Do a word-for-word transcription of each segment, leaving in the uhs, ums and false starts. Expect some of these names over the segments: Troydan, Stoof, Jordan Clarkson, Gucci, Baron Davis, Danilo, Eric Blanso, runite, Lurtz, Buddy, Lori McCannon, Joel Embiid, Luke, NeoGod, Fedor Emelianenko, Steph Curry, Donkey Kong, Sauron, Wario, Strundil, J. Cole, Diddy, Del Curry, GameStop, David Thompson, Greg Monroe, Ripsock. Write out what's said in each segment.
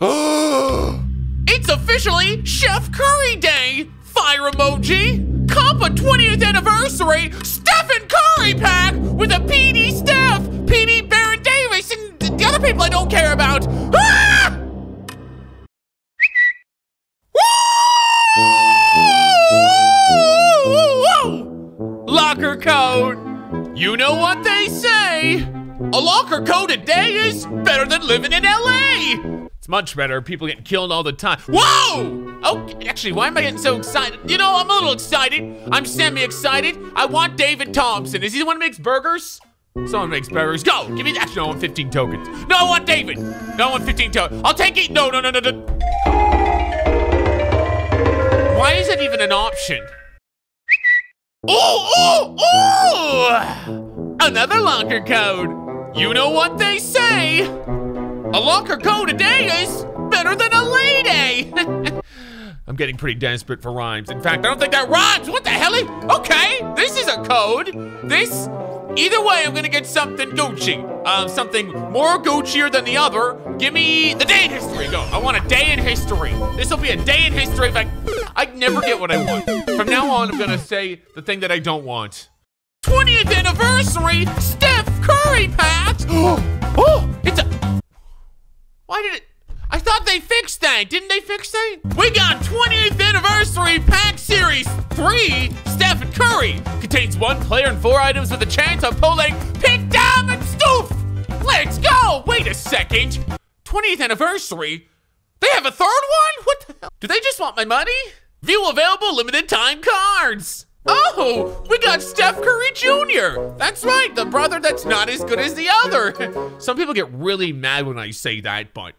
It's officially Chef Curry Day! Fire emoji! Copa twentieth anniversary Stephen Curry pack with a P D Steph, P D Baron Davis, and the other people I don't care about! Ah! Locker code. You know what they say. A locker code a day is better than living in L A. It's much better. People get killed all the time. Whoa! Oh, actually, why am I getting so excited? You know, I'm a little excited. I'm semi-excited. I want David Thompson. Is he the one who makes burgers? Someone makes burgers. Go! Give me that. No, I want fifteen tokens. No, I want David. No, I want fifteen tokens. I'll take it. No, no, no, no, no. Why is it even an option? Oh, oh, oh! Another locker code. You know what they say. A locker code a day is better than a lady. I'm getting pretty desperate for rhymes. In fact, I don't think that rhymes. What the hell? Okay, this is a code. This, either way, I'm gonna get something Gucci. Um, something more Guccier than the other. Give me the day in history. Go. I want a day in history. This will be a day in history. If I, I'd never get what I want. From now on, I'm gonna say the thing that I don't want. twentieth anniversary Steph Curry packs. Oh, it's a, why did it, I thought they fixed that. Didn't they fix that? We got twentieth anniversary pack series three Steph and Curry. Contains one player and four items with a chance of pulling pick, down, and stoof. Let's go. Wait a second. twentieth anniversary? They have a third one? What the hell? Do they just want my money? View available limited time cards. Oh, we got Steph Curry Junior That's right, the brother that's not as good as the other. Some people get really mad when I say that, but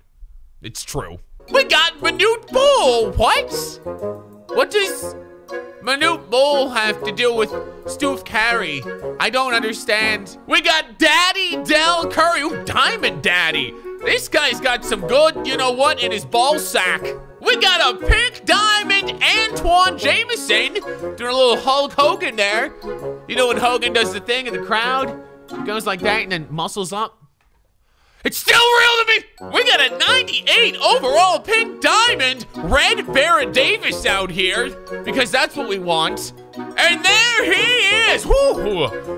it's true. We got Manute Bol. What? What does Manute Bol have to do with Steph Curry? I don't understand. We got Daddy Del Curry. Ooh, Diamond Daddy. This guy's got some good, you know what, in his ball sack. We got a pink diamond Antawn Jamison doing a little Hulk Hogan there. You know when Hogan does the thing in the crowd? It goes like that and then muscles up. It's still real to me. We got a ninety-eight overall pink diamond red Baron Davis out here because that's what we want. And there he is. Woo!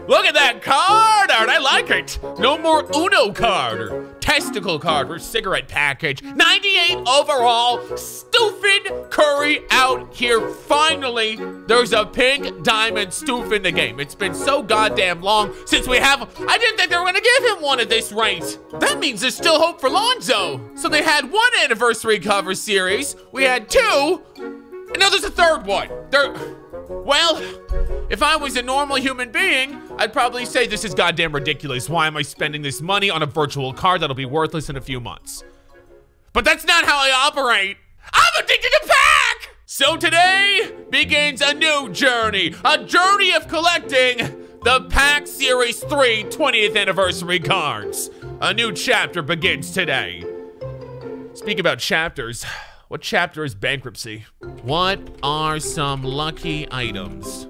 Look at that card art. I like it. No more Uno card or testicle card or cigarette package. ninety-eight overall. Stupid Curry out here. Finally, there's a pink diamond stoof in the game. It's been so goddamn long since we have. I didn't think they were gonna give him one at this rate. That means there's still hope for Lonzo. So they had one anniversary cover series. We had two. And now there's a third one. There. Well, if I was a normal human being, I'd probably say this is goddamn ridiculous. Why am I spending this money on a virtual card that'll be worthless in a few months? But that's not how I operate. I'm addicted to pack! So today begins a new journey, a journey of collecting the Pack Series three twentieth anniversary cards. A new chapter begins today. Speaking about chapters, what chapter is bankruptcy? What are some lucky items?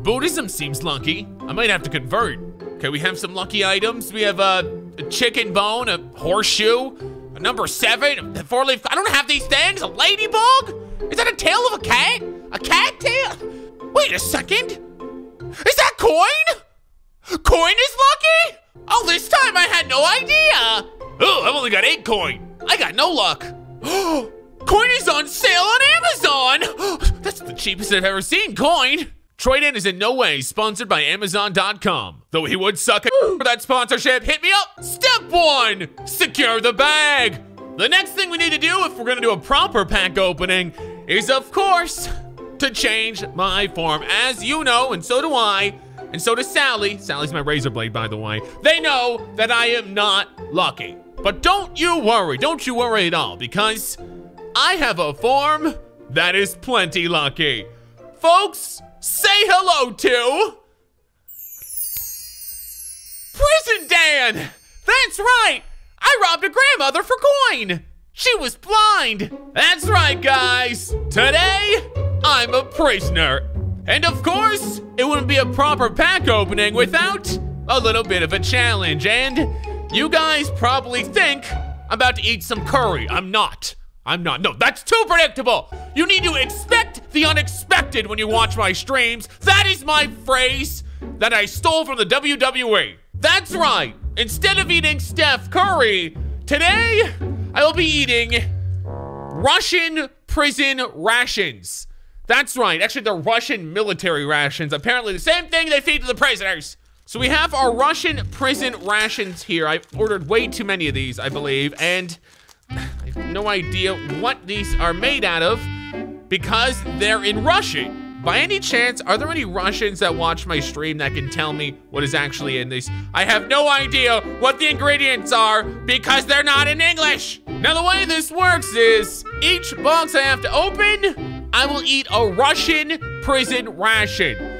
Buddhism seems lucky. I might have to convert. Okay, we have some lucky items. We have uh, a chicken bone, a horseshoe, a number seven, a four-leaf. I don't have these things. A ladybug? Is that a tail of a cat? A cat tail? Wait a second. Is that coin? Coin is lucky? Oh, this time I had no idea. Oh, I've only got eight coin. I got no luck. Oh. Coin is on sale on Amazon! That's the cheapest I've ever seen coin! Troydan is in no way sponsored by Amazon dot com. Though he would suck for that sponsorship, hit me up! Step one, secure the bag! The next thing we need to do if we're gonna do a proper pack opening is, of course, to change my form. As you know, and so do I, and so does Sally. Sally's my razor blade, by the way. They know that I am not lucky. But don't you worry, don't you worry at all, because I have a form that is plenty lucky. Folks, say hello to Prison Dan. That's right. I robbed a grandmother for coin. She was blind. That's right, guys. Today, I'm a prisoner. And of course, it wouldn't be a proper pack opening without a little bit of a challenge. And you guys probably think I'm about to eat some curry. I'm not. I'm not. No, that's too predictable. You need to expect the unexpected when you watch my streams. That is my phrase that I stole from the W W E. That's right. Instead of eating Steph Curry, today I will be eating Russian prison rations. That's right. Actually, they're Russian military rations. Apparently the same thing they feed to the prisoners. So we have our Russian prison rations here. I've ordered way too many of these, I believe, and I have no idea what these are made out of because they're in Russian. By any chance, are there any Russians that watch my stream that can tell me what is actually in these? I have no idea what the ingredients are because they're not in English. Now the way this works is each box I have to open, I will eat a Russian prison ration.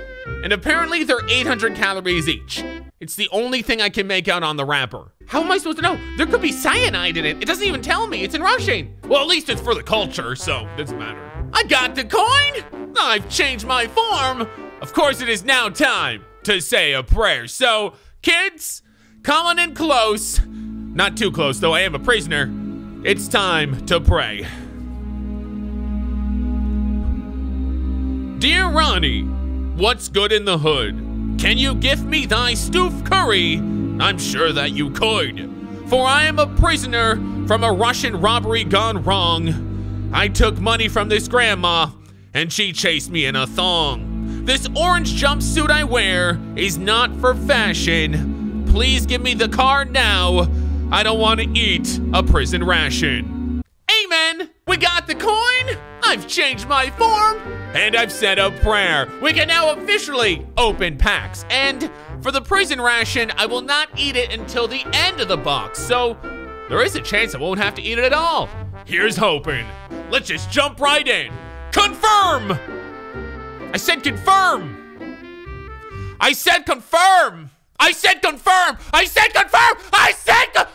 And apparently they're eight hundred calories each. It's the only thing I can make out on the wrapper. How am I supposed to know? There could be cyanide in it. It doesn't even tell me, it's in Russian. Well, at least it's for the culture, so it doesn't matter. I got the coin, I've changed my form. Of course it is now time to say a prayer. So kids, come on in close. Not too close though, I am a prisoner. It's time to pray. Dear Ronnie, what's good in the hood? Can you give me thy Stoof Curry? I'm sure that you could. For I am a prisoner from a Russian robbery gone wrong. I took money from this grandma and she chased me in a thong. This orange jumpsuit I wear is not for fashion. Please give me the card now. I don't want to eat a prison ration. Amen. We got the coin. I've changed my form. And I've said a prayer. We can now officially open packs. And for the prison ration, I will not eat it until the end of the box. So there is a chance I won't have to eat it at all. Here's hoping. Let's just jump right in. Confirm! I said confirm! I said confirm! I said confirm! I said confirm! I said confirm!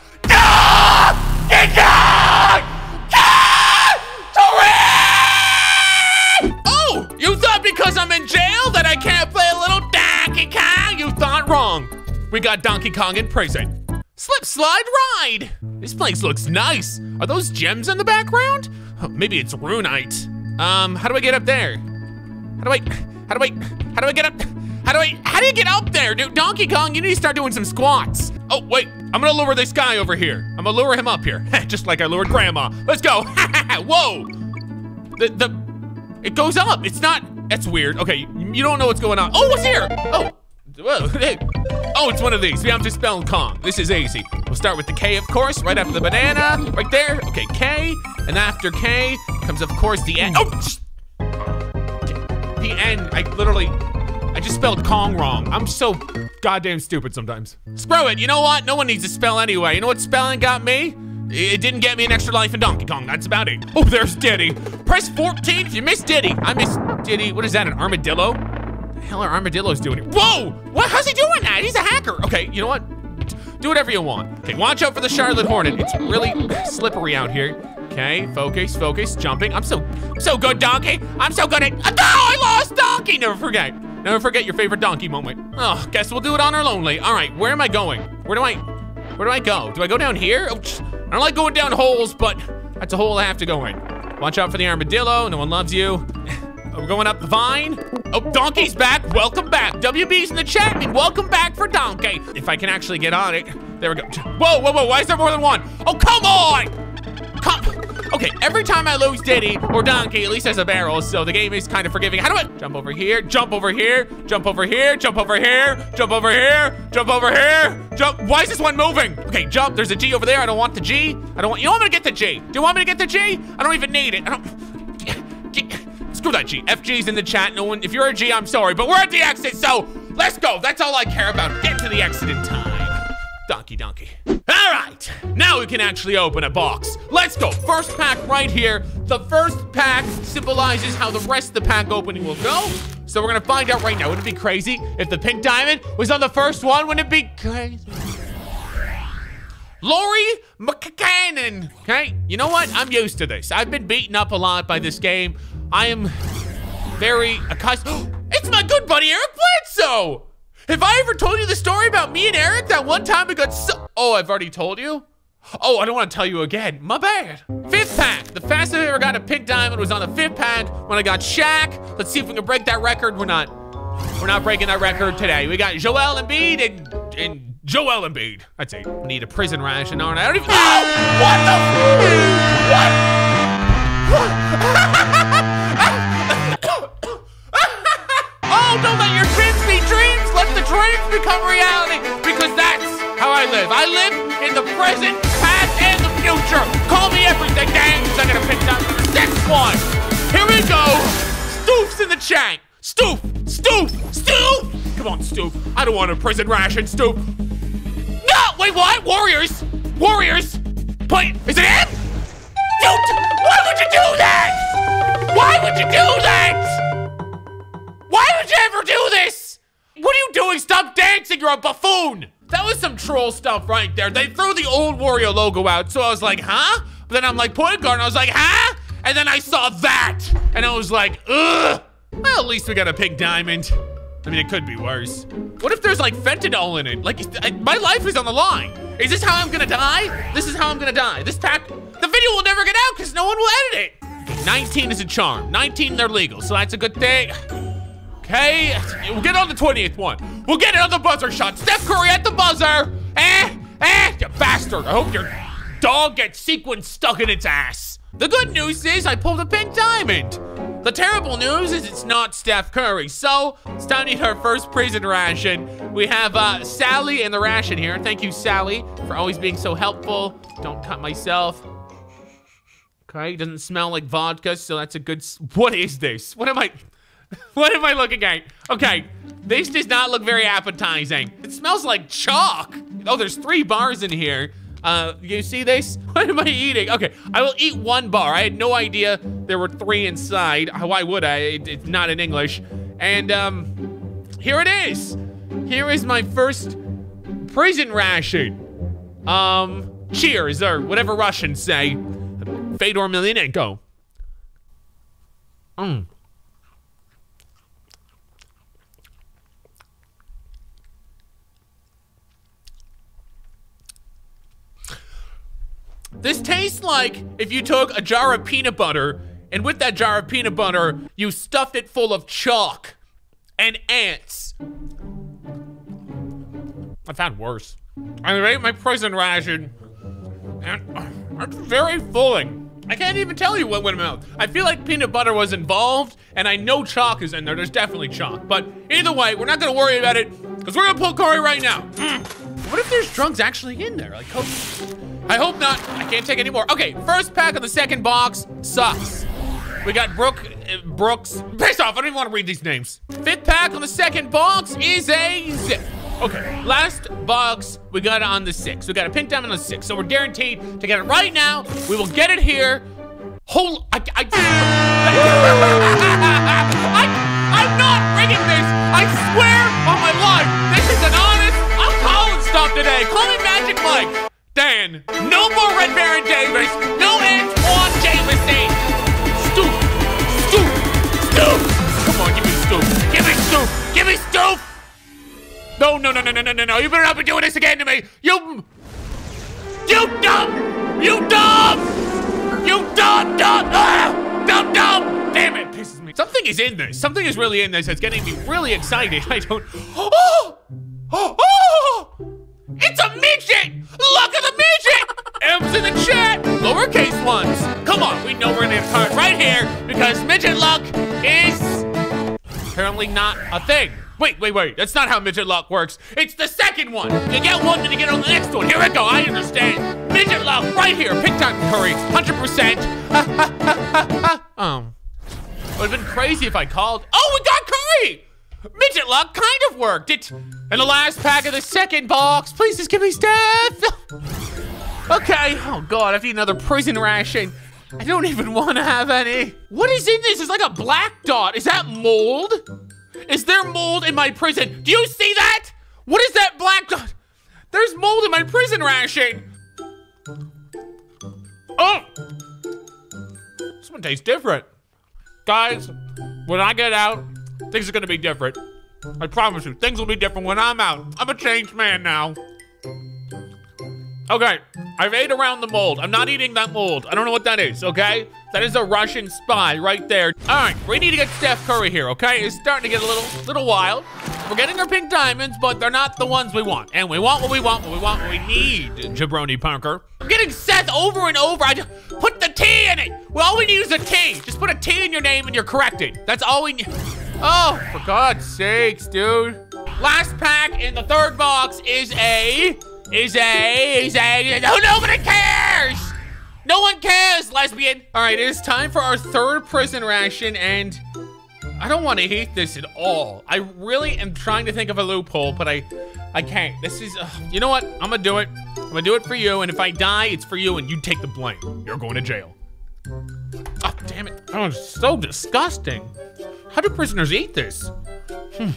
You thought because I'm in jail that I can't play a little Donkey Kong? You thought wrong. We got Donkey Kong in prison. Slip, slide, ride. This place looks nice. Are those gems in the background? Oh, maybe it's runite. Um, how do I get up there? How do I, how do I, how do I get up? How do I, how do you get up there? Dude, Donkey Kong, you need to start doing some squats. Oh, wait, I'm gonna lure this guy over here. I'm gonna lure him up here. Just like I lured grandma. Let's go. Whoa. The, the, It goes up, it's not, that's weird. Okay, you don't know what's going on. Oh, what's here? Oh, whoa, hey. Oh, it's one of these. We have to spell Kong. This is easy. We'll start with the K, of course, right after the banana, right there. Okay, K, and after K comes, of course, the N. Oh, the N, I literally, I just spelled Kong wrong. I'm so goddamn stupid sometimes. Screw it, you know what? No one needs to spell anyway. You know what spelling got me? It didn't get me an extra life in Donkey Kong, that's about it. Oh, there's Diddy. Press fourteen if you miss Diddy. I miss Diddy. What is that, an armadillo? What the hell are armadillos doing here? Whoa, what, how's he doing that? He's a hacker. Okay, you know what? Do whatever you want. Okay, watch out for the Charlotte Hornet. It's really slippery out here. Okay, focus, focus, jumping. I'm so, I'm so good, Donkey. I'm so good at, oh, I lost Donkey. Never forget, never forget your favorite Donkey moment. Oh, guess we'll do it on our lonely. All right, where am I going? Where do I, where do I go? Do I go down here? Oh, I don't like going down holes, but that's a hole I have to go in. Watch out for the armadillo, no one loves you. We're going up the vine. Oh, Donkey's back, welcome back. W B's in the chat and welcome back for Donkey. If I can actually get on it, there we go. Whoa, whoa, whoa, why is there more than one? Oh, come on! Come. Okay, every time I lose Diddy or Donkey, at least has a barrel, so the game is kind of forgiving. How do I jump over here, jump over here, jump over here, jump over here, jump over here, jump over here. Jump, why is this one moving? Okay, jump, there's a G over there. I don't want the G. I don't want, you want me to get the G? Do you want me to get the G? I don't even need it. I don't, G, screw that G. F G's in the chat, no one, if you're a G, I'm sorry, but we're at the exit, so let's go. That's all I care about, get to the exit in time. Donkey, donkey. All right, now we can actually open a box. Let's go, first pack right here. The first pack symbolizes how the rest of the pack opening will go. So we're gonna find out right now. Wouldn't it be crazy if the pink diamond was on the first one? Wouldn't it be crazy? Lori McCannon, okay? You know what? I'm used to this. I've been beaten up a lot by this game. I am very accustomed. It's my good buddy, Eric Blanso. Have I ever told you the story about me and Eric that one time we got so, oh, I've already told you? Oh, I don't want to tell you again. My bad. Fifth pack. The fastest I ever got a pick diamond was on the fifth pack when I got Shaq. Let's see if we can break that record. We're not. We're not breaking that record today. We got Joel Embiid and and Joel Embiid. I'd say we need a prison ration on. I don't even. Oh, what the? What? Oh, don't let your dreams be dreams. Let the dreams become reality, because that's how I live. I live in the present, past, and the future. Call me everything, gang, because I'm gonna pick up this one. Here we go. Stoof's in the chain. Stoof, Stoof, Stoof. Come on, Stoof. I don't want a prison ration, Stoof. No, wait, what? Warriors, Warriors. Play, is it him? You t Why would you do that? Why would you do that? Why would you ever do this? What are you doing? Stop dancing, you're a buffoon. That was some troll stuff right there. They threw the old Wario logo out, so I was like, huh? But then I'm like, point guard, and I was like, huh? And then I saw that, and I was like, ugh. Well, at least we got a pink diamond. I mean, it could be worse. What if there's like fentanyl in it? Like, I, my life is on the line. Is this how I'm gonna die? This is how I'm gonna die. This pack, the video will never get out because no one will edit it. nineteen is a charm. nineteen, they're legal, so that's a good thing. Okay, we'll get on the twentieth one. We'll get another buzzer shot. Steph Curry at the buzzer. Eh, eh, you bastard. I hope your dog gets sequins stuck in its ass. The good news is I pulled a pink diamond. The terrible news is it's not Steph Curry. So it's time to eat our first prison ration. We have uh, Sally in the ration here. Thank you, Sally, for always being so helpful. Don't cut myself. Okay, doesn't smell like vodka, so that's a good, what is this? What am I? What am I looking at? Okay, this does not look very appetizing. It smells like chalk. Oh, there's three bars in here. Uh, you see this? What am I eating? Okay, I will eat one bar. I had no idea there were three inside. Why would I? It, it's not in English. And um, here it is. Here is my first prison ration. Um, cheers, or whatever Russians say. Fedor Emelianenko. Mmm. This tastes like if you took a jar of peanut butter, and with that jar of peanut butter, you stuffed it full of chalk and ants. I've had worse. I ate my prison ration, and it's very filling. I can't even tell you what went in my mouth. I feel like peanut butter was involved, and I know chalk is in there. There's definitely chalk, but either way, we're not gonna worry about it, because we're gonna pull Curry right now. Mm. What if there's drugs actually in there, like coke? I hope not. I can't take any more. Okay, first pack of the second box sucks. We got Brooke, uh, Brooks. Piss off, I don't even want to read these names. Fifth pack on the second box is a zip. Okay, last box we got on the six. We got a pink diamond on the six, so we're guaranteed to get it right now. We will get it here. Hold, I, I, I, I'm not rigging this. I swear on my life, this is an honest, I'm calling stuff today. Call me Magic Mike. Dan, no more Red Baron Davis, no Antawn Jamison. Stoop, stoop, stoop. Come on, give me stoop, give me stoop, give me stoop. No, no, no, no, no, no, no, no. You better not be doing this again to me. You, you dumb, you dumb, you dumb, dumb, ah, dumb, dumb. Damn it, pisses me. Something is in this. Something is really in this. It's getting me really excited. I don't. Oh, oh, oh. It's a midget! Look at the midget! M's in the chat, lowercase ones. Come on, we know we're gonna have cards right here because midget luck is apparently not a thing. Wait, wait, wait, that's not how midget luck works. It's the second one. You get one, then you get on the next one. Here we go, I understand. Midget luck right here, pick time Curry, one hundred percent. Ha, ha, ha, ha, ha. Um, would've been crazy if I called. Oh, we got Curry! Midget luck kind of worked. It in the last pack of the second box. Please just give me Steph. Okay. Oh God, I have to eat another prison ration. I don't even want to have any. What is in this? It's like a black dot. Is that mold? Is there mold in my prison? Do you see that? What is that black dot? There's mold in my prison ration. Oh, this one tastes different. Guys, when I get out, things are gonna be different. I promise you, things will be different when I'm out. I'm a changed man now. Okay, I've ate around the mold. I'm not eating that mold. I don't know what that is, okay? That is a Russian spy right there. All right, we need to get Steph Curry here, okay? It's starting to get a little little wild. We're getting our pink diamonds, but they're not the ones we want. And we want what we want, what we want, what we need, jabroni punker. I'm getting Seth over and over. I just put the T in it. Well, all we need is a T. Just put a T in your name and you're corrected. That's all we need. Oh, for God's sakes, dude. Last pack in the third box is a... Is a, is a, no, nobody cares! No one cares, lesbian! All right, it is time for our third prison ration, and I don't want to eat this at all. I really am trying to think of a loophole, but I I can't. This is, uh, you know what? I'm gonna do it. I'm gonna do it for you, and if I die, it's for you, and you take the blame. You're going to jail. Oh, damn it. Oh, it's so disgusting. How do prisoners eat this? Hmm.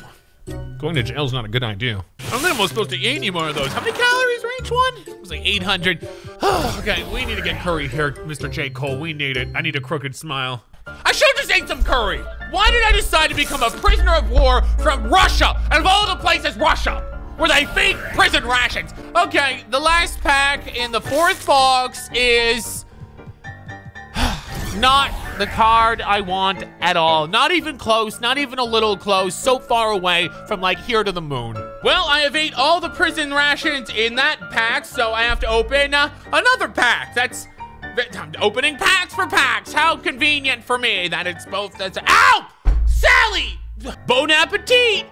Going to jail is not a good idea. I don't think I'm supposed to eat any more of those. How many calories were each one? It was like eight hundred. Oh, okay, we need to get curry here, Mister J. Cole. We need it. I need a crooked smile. I should've just ate some curry. Why did I decide to become a prisoner of war from Russia? Out of all the places, Russia, where they feed prison rations. Okay, the last pack in the fourth box is not the card I want at all. Not even close, not even a little close. So far away from like here to the moon. Well, I have ate all the prison rations in that pack, so I have to open uh, another pack. That's, I'm opening packs for packs. How convenient for me that it's both, that's, ow! Sally! Bon appetit!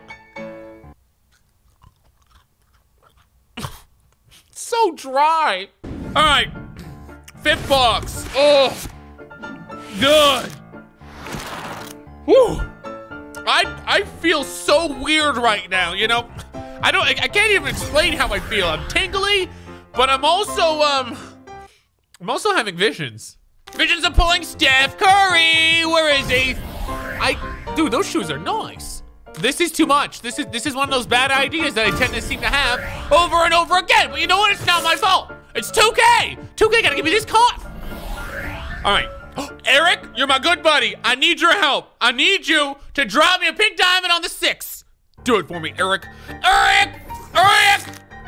So dry. All right, fifth box, oh. Good. Whew. I I feel so weird right now, you know? I don't, I can't even explain how I feel. I'm tingly, but I'm also, um, I'm also having visions. Visions of pulling Steph Curry. Where is he? I, dude, those shoes are nice. This is too much. This is, this is one of those bad ideas that I tend to seem to have over and over again. But you know what? It's not my fault. It's two K. two K gotta give me this cough. All right. Eric, you're my good buddy. I need your help. I need you to draw me a pink diamond on the six. Do it for me, Eric. Eric! Eric!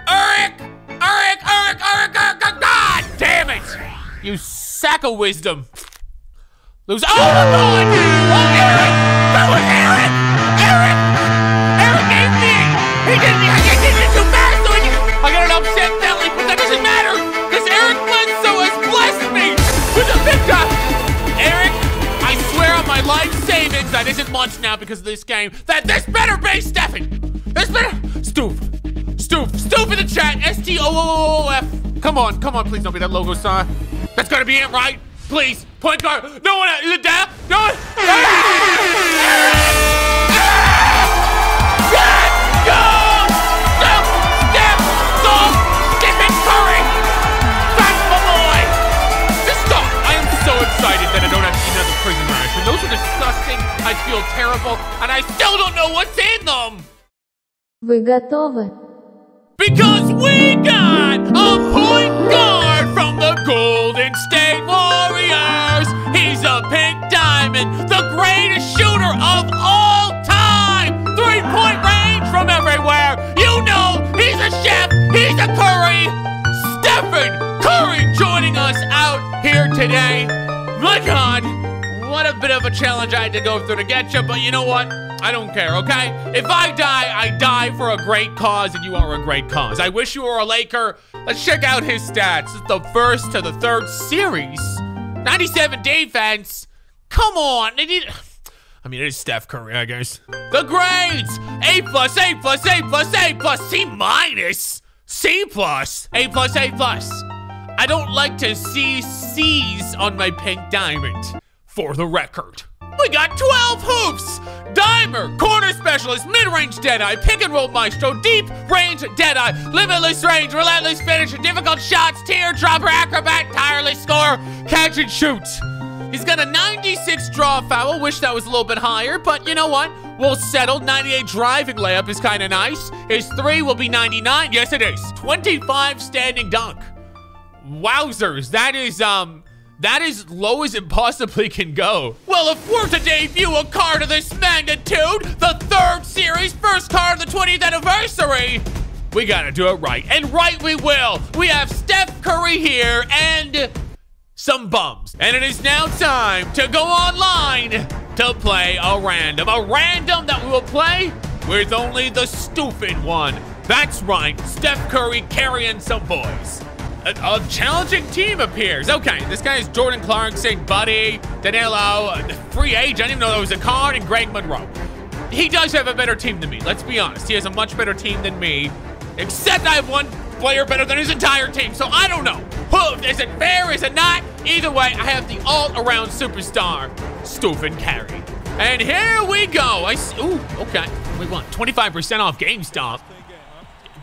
Eric! Eric! Eric! Eric! Eric! God damn it! You sack of wisdom. Lose. Oh, my God! Oh, Eric! That was Eric! Eric! Eric gave me it! He did it! He did it too fast! So he, I got an upset belly, but that doesn't matter because Eric Blanso has blessed me with a pink diamond. My life savings that isn't much now because of this game. That this better be Stefan. This better Stoof. Stoof. Stoof in the chat. S T O O O F. Come on, come on, please don't be that logo sign. That's gotta be it, right? Please. Point guard. No one is it down? No one. Let's go! Step! Step! Stop! Step and hurry! That's my boy! Just stop! I am so excited that I don't have another prison ride. Those are disgusting, I feel terrible, and I still don't know what's in them! Вы готовы? Because we got a point guard from the Golden State Warriors! He's a pink diamond, the greatest shooter of all time! Three-point range from everywhere! You know, he's a chef, he's a Curry! Stephen Curry joining us out here today! My God! What a bit of a challenge I had to go through to get you, but you know what? I don't care, okay? If I die, I die for a great cause, and you are a great cause. I wish you were a Laker. Let's check out his stats. It's the first to the third series. ninety-seven defense. Come on. They need... I mean, it is Steph Curry, I guess. The grades. A plus, A plus, A plus, A plus, C minus, C plus, A plus, A plus. I don't like to see C's on my pink diamond. For the record, we got twelve hoops, dimer, corner specialist, mid-range deadeye, pick and roll maestro, deep range deadeye, limitless range, relentless finisher, difficult shots, teardropper, acrobat, tireless scorer, catch and shoot. He's got a ninety-six draw foul, wish that was a little bit higher, but you know what? We'll settle. ninety-eight driving layup is kind of nice. His three will be ninety-nine, yes it is. twenty-five standing dunk. Wowzers, that is, um, that is low as it possibly can go. Well, if we're to debut a card of this magnitude, the third series, first card of the twentieth anniversary, We gotta do it right, and right we will. We have Steph Curry here and some bums. And it is now time to go online to play a random. A random that we will play with only the stupid one. That's right, Steph Curry carrying some boys. A, a challenging team appears. Okay, this guy is Jordan Clarkson, Buddy, Danilo, free agent. I didn't even know there was a card, and Greg Monroe. He does have a better team than me, let's be honest. He has a much better team than me, except I have one player better than his entire team, so I don't know. Who, is it fair, is it not? Either way, I have the all-around superstar, Stephen Curry. And here we go. I see, ooh, okay. We want twenty-five percent off GameStop.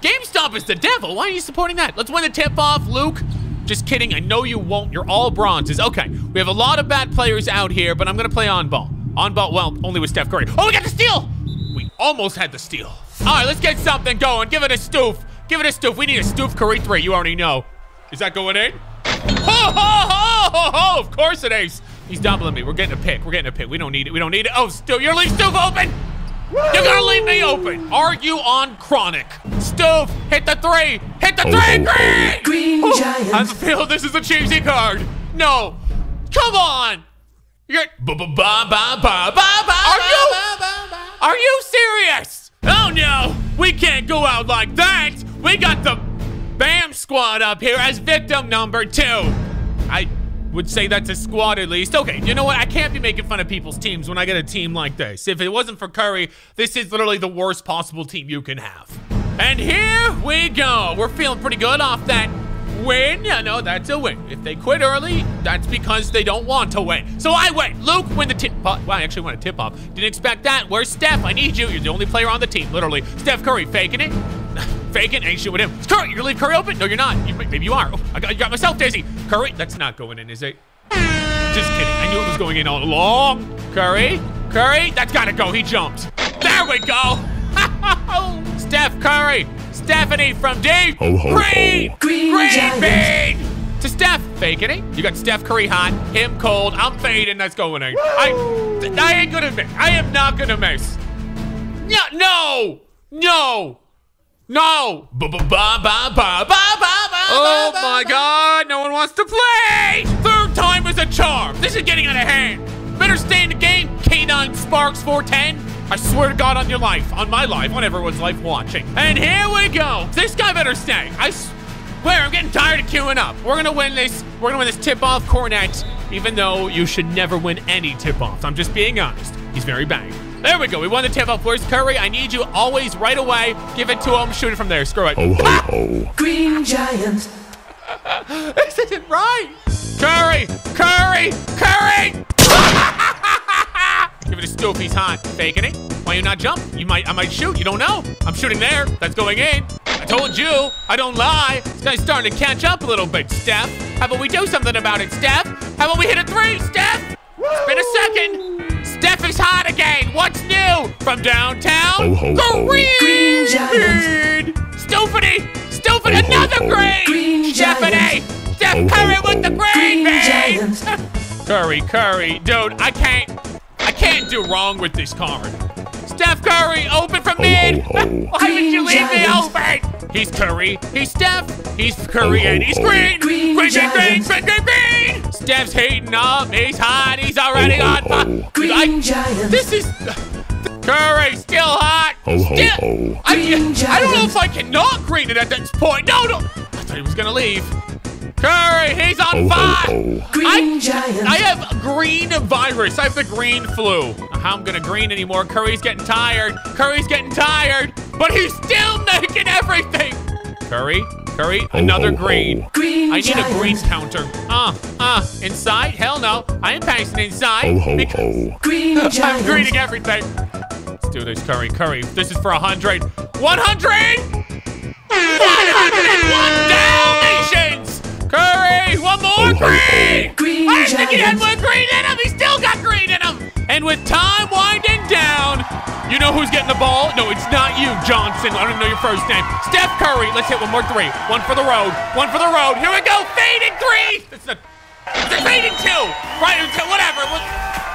GameStop is the devil. Why are you supporting that? Let's win the tip off, Luke. Just kidding. I know you won't. You're all bronzes. Okay. We have a lot of bad players out here, but I'm going to play on ball. On ball, well, only with Steph Curry. Oh, we got the steal. We almost had the steal. All right, let's get something going. Give it a stoof. Give it a stoof. We need a stoof Curry three. You already know. Is that going in? Ho, ho, ho, ho, ho. Of course it is. He's doubling me. We're getting a pick. We're getting a pick. We don't need it. We don't need it. Oh, Stu, you're leaving Stoof open. You're gonna leave me open. Are you on chronic? Stoof, hit the three. Hit the three. Green. Green oh, Giants. I feel this is a cheesy card. No. Come on. You're. Ba ba ba ba ba ba. Are you? Are you serious? Oh no. We can't go out like that. We got the BAM squad up here as victim number two. I would say that's a squad at least. Okay, you know what? I can't be making fun of people's teams when I get a team like this. If it wasn't for Curry, this is literally the worst possible team you can have. And here we go. We're feeling pretty good off that win. Yeah, no, that's a win. If they quit early, that's because they don't want to win. So I win. Luke, win the tip. Wow, I actually want a tip off. Didn't expect that. Where's Steph? I need you. You're the only player on the team, literally. Steph Curry faking it. Faking ain't shit with him. It's Curry, you're gonna leave Curry open? No, you're not. You, maybe you are. Oh, I got, you got myself, Daisy. Curry, that's not going in, is it? Just kidding. I knew it was going in all along. Curry, Curry, that's gotta go. He jumped. There we go. Steph Curry, Stephanie from deep. Ho, ho, Green, ho. Green, Green bean. To Steph, faking it. You got Steph Curry hot, him cold. I'm fading. That's going in. I, I ain't gonna miss. I am not gonna miss. No, no, no. No! Ba ba ba ba ba ba ba ba. Oh my God! No one wants to play. Third time is a charm. This is getting out of hand. Better stay in the game. K nine Sparks four ten. I swear to God on your life, on my life, on everyone's life watching. And here we go. This guy better stay. I swear, I'm getting tired of queuing up. We're gonna win this. We're gonna win this tip-off, Cornet. Even though you should never win any tip-offs. I'm just being honest. He's very bang. There we go. We won the tip off. Where's Curry? I need you always right away. Give it to him. Shoot it from there. Screw it. Ho, ho, ho. Green Giants. This isn't right. Curry. Curry. Curry. Give it a stoop. He's hot. Faking it. Why you not jump? You might. I might shoot. You don't know. I'm shooting there. That's going in. I told you. I don't lie. This guy's starting to catch up a little bit, Steph. How about we do something about it, Steph? How about we hit a three, Steph? Woo! It's been a second. Steph is hot again. What's new? From downtown? Ho, ho, ho. Green, Green Giants. Stephanie. Stephanie. Another ho, ho. Green. Green Stephanie. Steph ho, Curry ho, with ho. The green, green Curry, Curry. Dude, I can't. I can't do wrong with this card. Steph Curry, open from ho, mid. Ho, ho. Why green would you leave Giants. Me open? He's Curry. He's Steph. He's Curry, ho, ho, and he's ho. Green. Green, green, green, green, green, green, green. Steph's heating up. He's hot. He's already ho, ho, on fire. Green I, Giants. This is Curry still hot. Ho, ho, still, ho. I, I don't know if I can not green it at this point. No, no. I thought he was gonna leave. Curry, he's on ho, fire. Ho, ho. Green I, Giants. I have green virus. I have the green flu. How I'm gonna green anymore? Curry's getting tired. Curry's getting tired. But he's still making everything. Curry. Curry, another ho, ho, ho. Green. Green. I need Giants. A green counter. Uh, uh, inside? Hell no. I ain't passing inside. Ho, ho, ho. Green I'm Giants. Greening everything. Let's do this, Curry. Curry, this is for one hundred. one hundred! one hundred one Dalmatians! Curry, one more ho, ho, green! Ho, ho. Green I didn't think he had one green in him. He still got green in him. And with time winding down, you know who's getting the ball? No, it's not you, Johnson. I don't even know your first name. Steph Curry. Let's hit one more three. One for the road. One for the road. Here we go. Fading three. It's a, it's a fading two. Right? Whatever.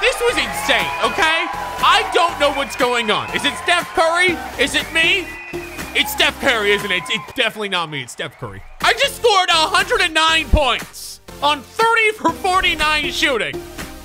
This was insane, okay? I don't know what's going on. Is it Steph Curry? Is it me? It's Steph Curry, isn't it? It's definitely not me. It's Steph Curry. I just scored one hundred nine points on thirty for forty-nine shooting.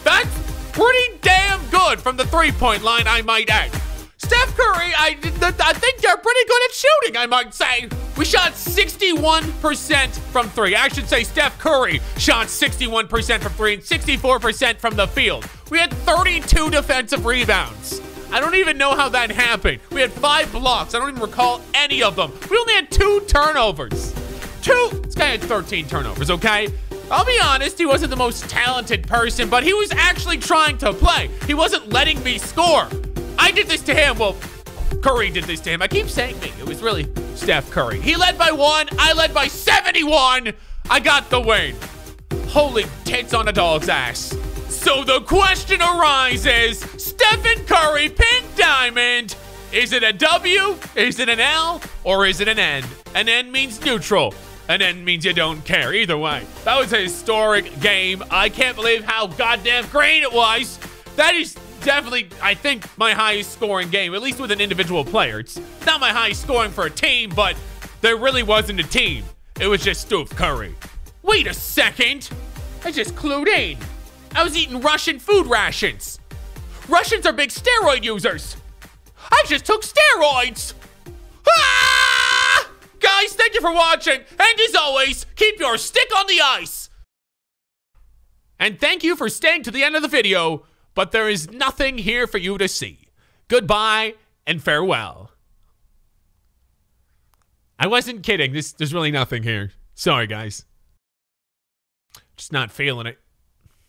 That's pretty damn good from the three-point line, I might add. Steph Curry, I, I think they're pretty good at shooting, I might say. We shot sixty-one percent from three. I should say Steph Curry shot sixty-one percent from three and sixty-four percent from the field. We had thirty-two defensive rebounds. I don't even know how that happened. We had five blocks. I don't even recall any of them. We only had two turnovers. Two. This guy had thirteen turnovers, okay? I'll be honest, he wasn't the most talented person, but he was actually trying to play. He wasn't letting me score. I did this to him. Well, Curry did this to him. I keep saying me. It was really Steph Curry. He led by one. I led by seventy-one. I got the win. Holy tits on a dog's ass. So the question arises, Stephen Curry, Pink Diamond, is it a W, is it an L, or is it an N? An N means neutral. An N means you don't care. Either way, that was a historic game. I can't believe how goddamn great it was. That is definitely, I think, my highest scoring game, at least with an individual player. It's not my highest scoring for a team, but there really wasn't a team. It was just Steph Curry. Wait a second. I just clued in. I was eating Russian food rations. Russians are big steroid users. I just took steroids. Ah! Guys, thank you for watching. And as always, keep your stick on the ice. And thank you for staying to the end of the video, but there is nothing here for you to see. Goodbye and farewell. I wasn't kidding. This, there's really nothing here. Sorry, guys. Just not feeling it.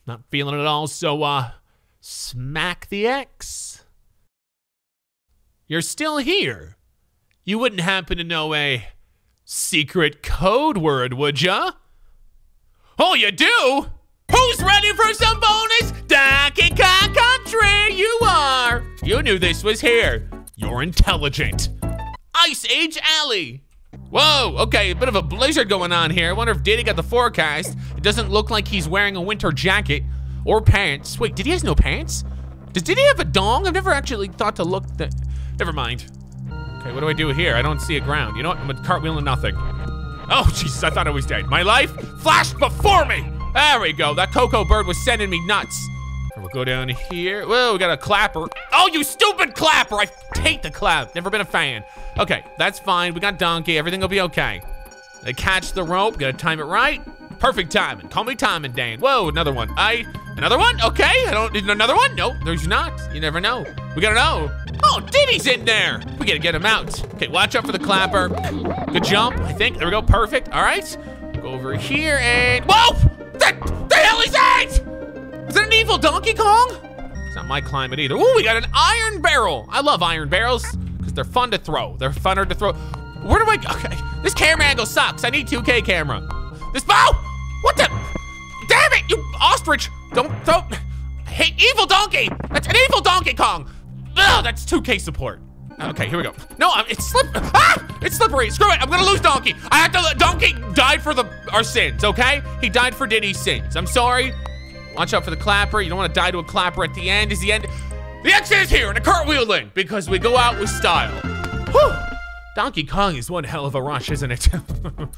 Not feeling it at all, so uh, smack the X. You're still here. You wouldn't happen to know a secret code word, would ya? Oh, you do? Who's ready for some bonus? Donkey Kong Country, you are. You knew this was here. You're intelligent. Ice Age Alley. Whoa, okay, a bit of a blizzard going on here. I wonder if Diddy got the forecast. It doesn't look like he's wearing a winter jacket or pants. Wait, Diddy has no pants? Does Diddy have a dong? I've never actually thought to look that. Never mind. Okay, what do I do here? I don't see a ground. You know what, I'm a cartwheel and nothing. Oh, Jesus, I thought I was dead. My life flashed before me. There we go, that cocoa bird was sending me nuts. We'll go down here. Whoa, we got a clapper. Oh, you stupid clapper. I hate the clap. Never been a fan. Okay, that's fine. We got Donkey. Everything will be okay. They catch the rope. Gotta time it right. Perfect timing. Call me Timing Dan. Whoa, another one. I, another one? Okay, I don't need another one. Nope, there's not. You never know. We gotta know. Oh, Diddy's in there. We gotta get him out. Okay, watch out for the clapper. Good jump, I think. There we go, perfect. All right, go over here and, whoa! What the hell is that? Is it an evil Donkey Kong? It's not my climate either. Ooh, we got an iron barrel. I love iron barrels because they're fun to throw. They're funner to throw. Where do I, okay. This camera angle sucks. I need two K camera. This bow, what the, damn it, you ostrich. Don't throw, I hate evil donkey. That's an evil Donkey Kong. Ugh, that's two K support. Okay, here we go. No, it's slip, ah, it's slippery. Screw it, I'm gonna lose Donkey. I have to, Donkey died for the our sins, okay? He died for Diddy's sins, I'm sorry. Watch out for the clapper. You don't want to die to a clapper at the end. Is the end? The X is here and a cartwheel in because we go out with style. Whew. Donkey Kong is one hell of a rush, isn't it?